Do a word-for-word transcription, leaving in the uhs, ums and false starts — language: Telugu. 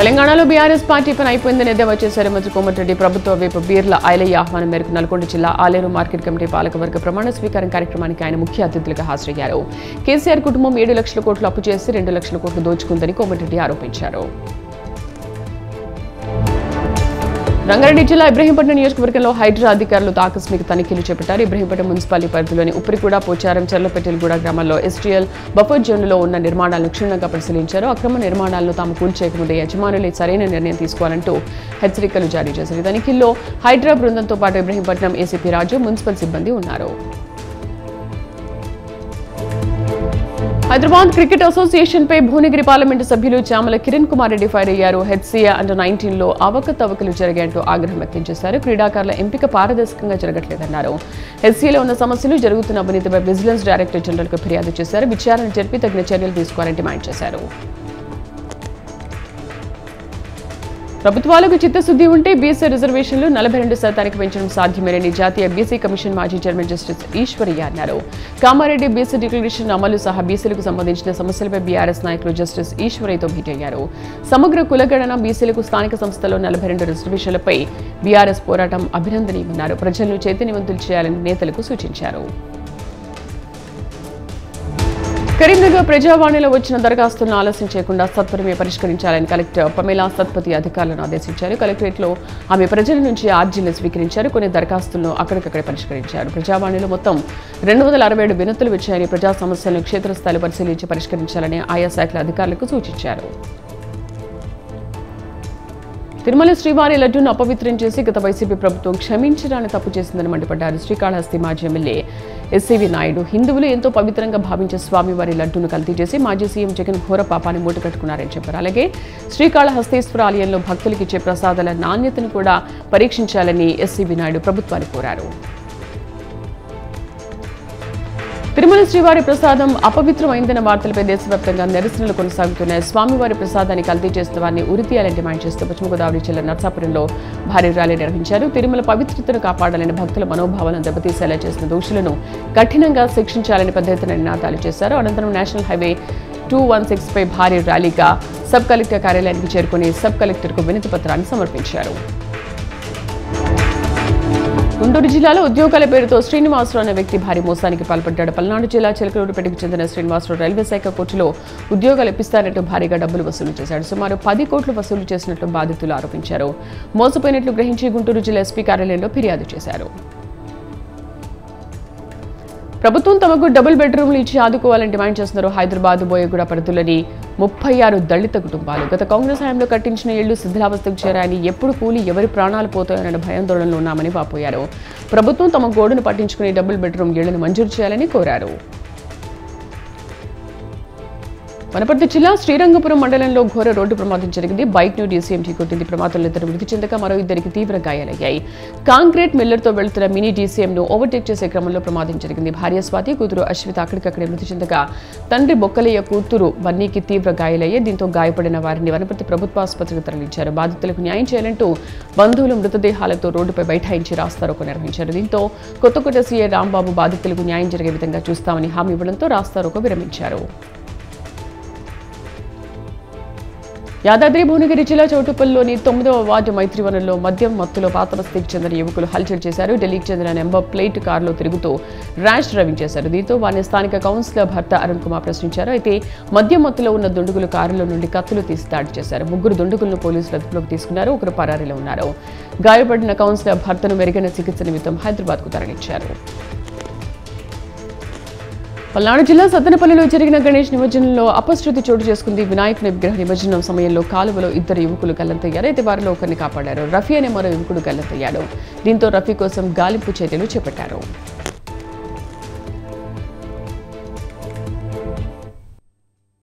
తెలంగాణలో బీఆర్ఎస్ పార్టీ పైన అయిపోయిందని ఎద్దేవా చేశారు మంత్రి కోమటిరెడ్డి. ప్రభుత్వ వైపు బీర్ల ఐలయ్య ఆహ్వానం మేరకు నల్గొండ జిల్లా ఆలేరు మార్కెట్ కమిటీ పాలకవర్గ ప్రమాణ స్వీకారం కార్యక్రమానికి ఆయన ముఖ్య అతిథులుగా హాజరయ్యారు. కేసీఆర్ కుటుంబం ఏడు లక్షల కోట్లు అప్పు చేసి రెండు లక్షల కోట్లు దోచుకుందని కోమటిరెడ్డి ఆరోపించారు. రంగారెడ్డి జిల్లా ఇబ్రహీంపట్నం నియోజకవర్గంలో హైడ్రా అధికారులు ఆకస్మిక తనిఖీలు చేపట్టారు. ఇబ్రహీంపట్నం మున్సిపాలిటీ పరిధిలోని ఉప్పరిగూడ, పోచారం, చర్లపెట్టెలగూడ గ్రామాల్లో ఎస్టీఎల్ బఫర్ జోన్లో ఉన్న నిర్మాణాలను క్షుణ్ణంగా పరిశీలించారు. అక్రమ నిర్మాణాలను తాము కూల్చేయకముందే యజమానులే సరైన నిర్ణయం తీసుకోవాలంటూ హెచ్చరికలు జారీ చేశారు. తనిఖీల్లో హైడ్రా బృందంతో పాటు ఇబ్రహీంపట్నం ఏసీపీ రాజు, మున్సిపల్ సిబ్బంది ఉన్నారు. హైదరాబాద్ క్రికెట్ అసోసియేషన్ పై భువనగిరి పార్లమెంటు సభ్యులు చామల కిరణ్ కుమార్ రెడ్డి ఫైర్ అయ్యారు. హెచ్సీఏ అండర్ నైన్టీన్లో అవకతవకలు జరిగాయంటూ ఆగ్రహం వ్యక్తం చేశారు. క్రీడాకారుల ఎంపిక పారదర్శకంగా జరగట్లేదన్నారు. హెచ్సీఏలో ఉన్న సమస్యలు, జరుగుతున్న అవినీతిపై విజిలెన్స్ డైరెక్టర్ జనరల్కు ఫిర్యాదు చేశారు. విచారణ జరిపి తగిన చర్యలు తీసుకోవాలని డిమాండ్ చేశారు. ప్రభుత్వాలకు చిత్తశుద్ధి ఉంటే బీసీ రిజర్వేషన్లు నలభై రెండు శాతానికి పెంచడం సాధ్యమేనని జాతీయ బీసీ కమిషన్ మాజీ చైర్మన్ జస్టిస్ ఈశ్వరయ్య అన్నారు. కామారెడ్డి బీసీ డిక్లరేషన్ అమలు సహా బీసీలకు సంబంధించిన సమస్యలపై బీఆర్ఎస్ నాయకులు జస్టిస్ ఈశ్వరయ్యతో భేటీ అయ్యారు. సమగ్ర కులగణన, బీసీలకు స్థానిక సంస్థల్లో నలభై రెండు రిజర్వేషన్లపై బీఆర్ఎస్ పోరాటం అభినందనీయమన్నారు. ప్రజలను చైతన్యవంతులు చేయాలని నేతలకు సూచించారు. కరీంనగర్ ప్రజావాణిలో వచ్చిన దరఖాస్తులను ఆలస్యం చేయకుండా సత్వరమే పరిష్కరించాలని కలెక్టర్ పమేలా సత్పతి అధికారులను ఆదేశించారు. కలెక్టరేట్లో ఆమె ప్రజల నుంచి ఆర్జీలు స్వీకరించారు. కొన్ని దరఖాస్తులను అక్కడికక్కడే పరిష్కరించారు. ప్రజావాణిలో మొత్తం రెండు వందల అరవై ఏడు వినతులు వచ్చాయని, ప్రజా సమస్యలను క్షేత్రస్థాయిలో పరిశీలించి పరిష్కరించాలని ఆయా శాఖల అధికారులకు సూచించారు. తిరుమల శ్రీవారి లడ్డూను అపవిత్రం చేసి గత వైసీపీ ప్రభుత్వం క్షమించడాన్ని తప్పు చేసిందని మండిపడ్డారు. శ్రీకాళహస్తి మాజీ ఎమ్మెల్యే ఎస్సీవీ నాయుడు హిందువులు ఎంతో పవిత్రంగా భావించే స్వామివారి లడ్డూను కల్తీ చేసి మాజీ సీఎం జగన్ ఘోర పాపాన్ని మూటకట్టుకున్నారని చెప్పారు. అలాగే శ్రీకాళహస్తీశ్వర ఆలయంలో భక్తులకు ఇచ్చే ప్రసాదాల నాణ్యతను కూడా పరీక్షించాలని ఎస్సీవీ నాయుడు ప్రభుత్వాన్ని కోరారు. తిరుమల శ్రీవారి ప్రసాదం అపవిత్రమైందన్న వార్తలపై దేశవ్యాప్తంగా నిరసనలు కొనసాగుతున్నాయి. స్వామివారి ప్రసాదాన్ని కల్తీ చేస్తున్న వారిని ఉరితీయాలని డిమాండ్ చేస్తూ పశ్చిమ గోదావరి జిల్లా నర్సాపురంలో భారీ ర్యాలీ నిర్వహించారు. తిరుమల పవిత్రతను కాపాడాలని, భక్తుల మనోభావాలను దెబ్బతీసేలా చేసిన దోషులను కఠినంగా శిక్షించాలని పెద్ద ఎత్తున నినాదాలు చేశారు. అనంతరం national highway two one six పై భారీ ర్యాలీగా సబ్ కలెక్టర్ కార్యాలయానికి చేరుకుని సబ్ కలెక్టర్కు వినతి పత్రాన్ని సమర్పించారు. గుంటూరు జిల్లాలో ఉద్యోగాల పేరుతో శ్రీనివాసరావు అనే వ్యక్తి భారీ మోసానికి పాల్పడ్డాడు. పల్నాడు జిల్లా చిలకలూరుపేటకు చెందిన శ్రీనివాసరావు రైల్వే శాఖ కోర్టులో ఉద్యోగాలు ఇప్పిస్తానంటూ భారీగా డబ్బులు వసూలు చేశాడు. సుమారు పది కోట్లు వసూలు చేసినట్లు బాధితులు ఆరోపించారు. మోసపోయినట్లు గ్రహించి గుంటూరు జిల్లా ఎస్పీ కార్యాలయంలో ఫిర్యాదు చేశారు. ప్రభుత్వం తమకు డబుల్ బెడ్రూమ్లు ఇచ్చి ఆదుకోవాలని డిమాండ్ చేస్తున్నారు. హైదరాబాద్ బోయగూడ పరిధిలోని ముప్పై ఆరు దళిత కుటుంబాలు గత కాంగ్రెస్ హయాంలో కట్టించిన ఇళ్లు శిథిలావస్థకు చేరాయని, ఎప్పుడు కూలి ఎవరి ప్రాణాలు పోతాయోనని భయాందోళనలో ఉన్నామని వాపోయారు. ప్రభుత్వం తమ గోడును పట్టించుకుని డబుల్ బెడ్రూమ్ ఇళ్లను మంజూరు చేయాలని కోరారు. వనపర్తి జిల్లా శ్రీరంగపురం మండలంలో ఘోర రోడ్డు ప్రమాదం జరిగింది. బైక్ను డీసీఎం ఢీకొట్టింది. ప్రమాదంలో ఇద్దరు మృతి చెందగా మరో ఇద్దరికి తీవ్ర గాయాలయ్యాయి. కాంక్రీట్ మిల్లర్తో వెళుతున్న మినీ డీసీఎంను ఓవర్టేక్ చేసే క్రమంలో ప్రమాదం జరిగింది. భార్య స్వాతి, కూతురు అశ్విత అక్కడికక్కడే మృతి చెందగా తండ్రి బొక్కలయ్య, కూతురు బన్నీకి తీవ్ర గాయాలయ్యాయి. దీంతో గాయపడిన వారిని వనపర్తి ప్రభుత్వ ఆసుపత్రికి తరలించారు. బాధితులకు న్యాయం చేయాలంటూ బంధువులు మృతదేహాలతో రోడ్డుపై బైఠాయించి రాస్తారోకో నిర్వహించారు. దీంతో కొత్తకోట సీఐ రాంబాబు బాధితులకు న్యాయం జరిగే విధంగా చూస్తామని హామీ ఇవ్వడంతో రాస్తారోకో విరమించారు. యాదాద్రి భువనగిరి జిల్లా చౌటుప్పల్లోని తొమ్మిదవ వార్డు మైత్రివనంలో మద్యం మత్తులో పాతబస్తీకి చెందిన యువకులు హల్చల్ చేశారు. ఢిల్లీకి చెందిన నెంబర్ ప్లేట్ కారులో తిరుగుతూ ర్యాష్ డ్రైవింగ్ చేశారు. దీంతో వారిని స్థానిక కౌన్సిలర్ భర్త అరుణ్ కుమార్ ప్రశ్నించారు. అయితే మద్యం మత్తులో ఉన్న దుండగులు కారులో నుండి కత్తులు తీసి దాడి చేశారు. ముగ్గురు దుండగులను పోలీసులు అదుపులోకి తీసుకున్నారు. ఒకరు పరారీలో ఉన్నారు. గాయపడిన కౌన్సిలర్ భర్తను మెరుగైన చికిత్స నిమిత్తం హైదరాబాద్కు తరలించారు. పల్నాడు జిల్లా సత్తెనపల్లిలో జరిగిన గణేష్ నిమజ్జనంలో అపశృతి చోటు చేసుకుంది. వినాయకుని విగ్రహ నిమజ్జనం సమయంలో కాలువలో ఇద్దరు యువకులు గల్లంతయ్యారు. అయితే వారిలో ఒకరిని కాపాడారు. రఫీ అనే మరో యువకుడు గల్లంతయ్యాడు. దీంతో రఫీ కోసం గాలింపు చర్యలు చేపట్టారు.